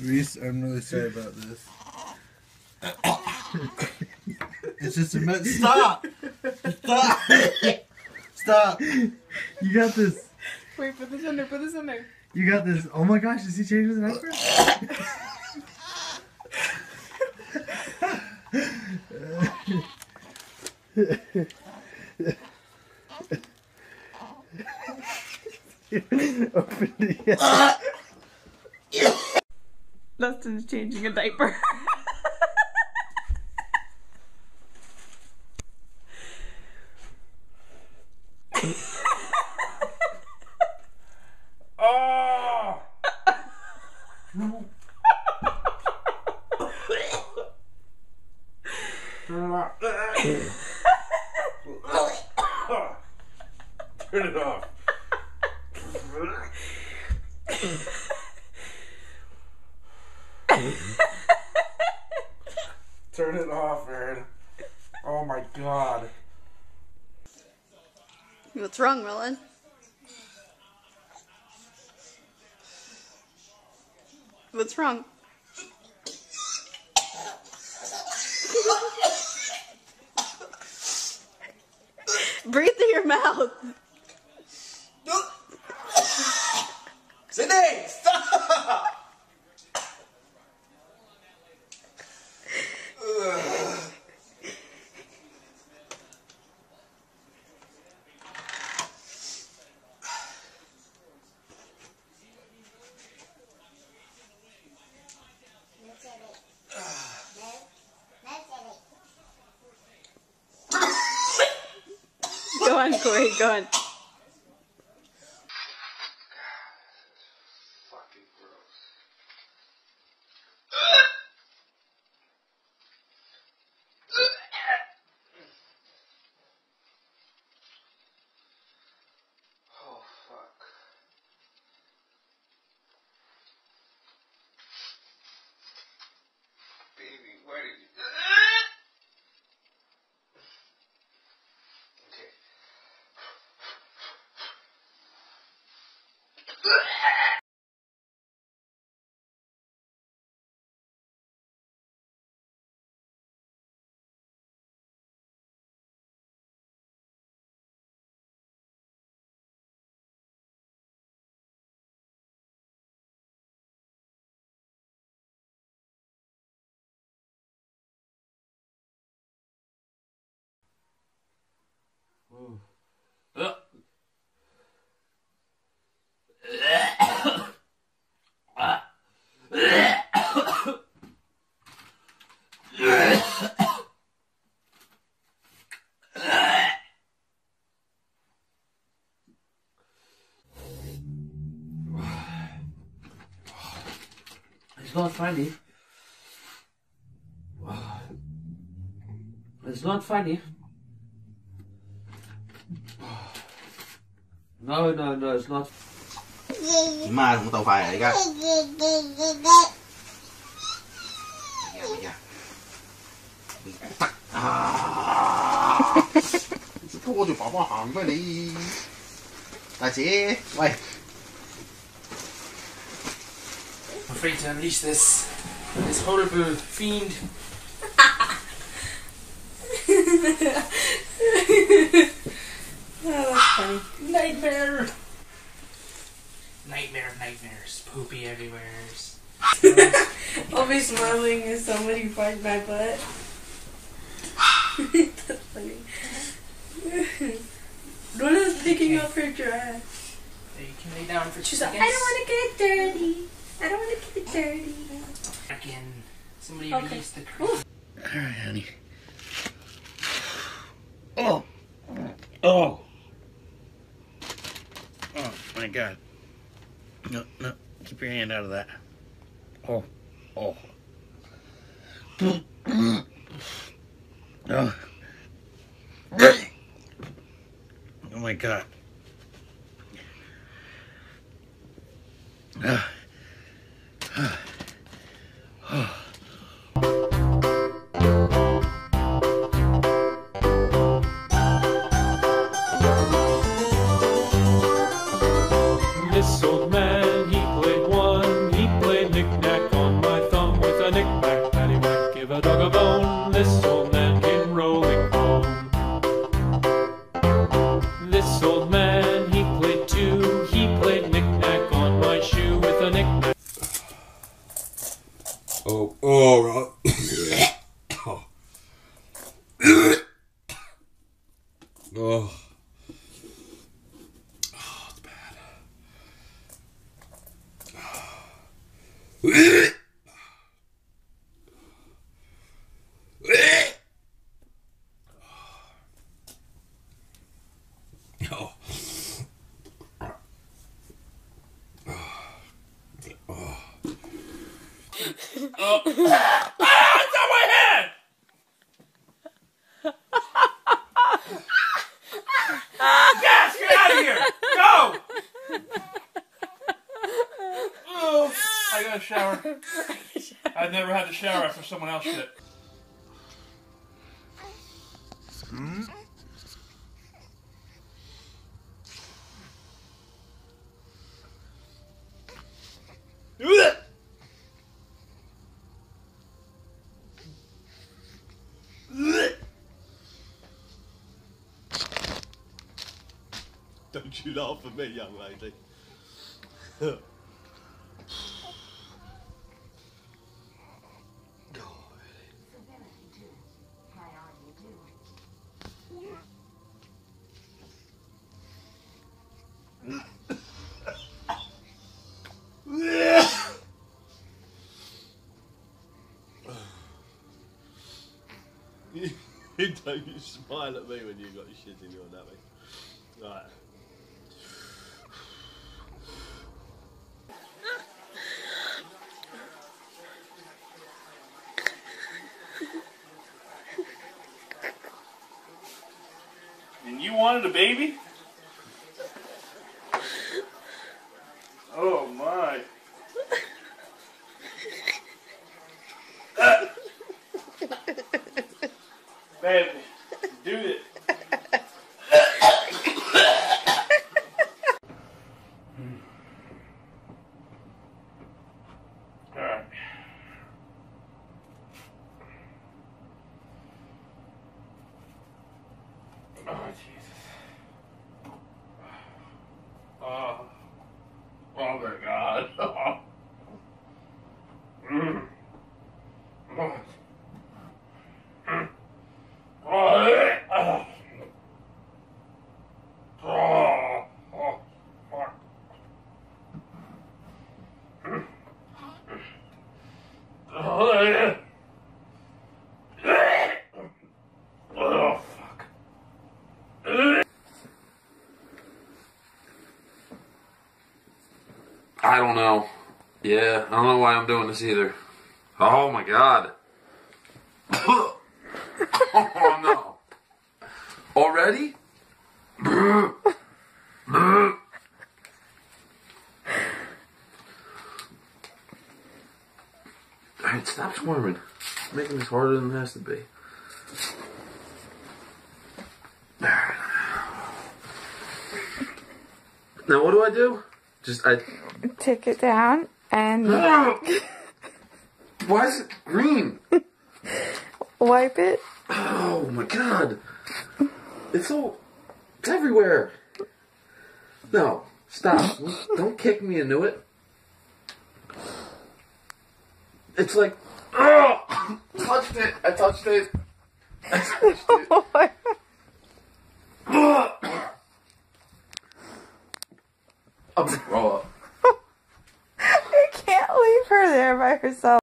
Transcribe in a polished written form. Reese, I'm really sorry about this. It's just a mess. Stop! Stop! Stop! You got this. Wait, put this in there, put this in there. You got this. Oh my gosh, does he change his diaper? Open the Dustin's changing a diaper. Turn it off. Turn it off, Aaron. Oh my god. What's wrong, Roland? What's wrong? Breathe through your mouth. Sydney, stop! Go on, Corey, go on. It's not funny. It's not funny. No, it's not. Má không tao phải cả. Thôi tụi bảo hành với đi. Đại chị, wait. I'm afraid to unleash this horrible fiend. Oh, that's funny. Nightmare! Nightmare of nightmares. Poopy everywhere. I'll be smiling as somebody finds my butt. That's funny. Luna's picking up her dress. You can lay down for 2 seconds. I don't want to get it dirty. I don't want to get it dirty. Again, somebody release the cream. Alright, honey. Oh! Oh! Oh my god. No. Keep your hand out of that. Oh. Oh. Oh my god. This old man, he played this old man, he played two. He played knick-knack on my shoe with a knick-knack. Oh, all right. Oh. Oh. Oh, it's bad. Oh. Oh. Oh. I gotta shower. I've never had to shower after someone else shit. Hmm? Don't you laugh at me, young lady. Don't you smile at me when you've got shit in your nappy. Right. And you wanted a baby? Oh my. Baby, do it. All right. Oh, Jesus. Oh, oh my God. Oh. Mm. Oh. Oh, fuck. I don't know. Yeah, I don't know why I'm doing this either. Oh my God. Oh no. Already? Alright, stop squirming. It's making this harder than it has to be. Alright. Now what do? Just I take it down and why is it green? Wipe it. Oh my God. It's everywhere. No, stop. Don't kick me into it. It's like, oh, touched it. I touched it. I touched it. I'm gonna throw up. You can't leave her there by herself.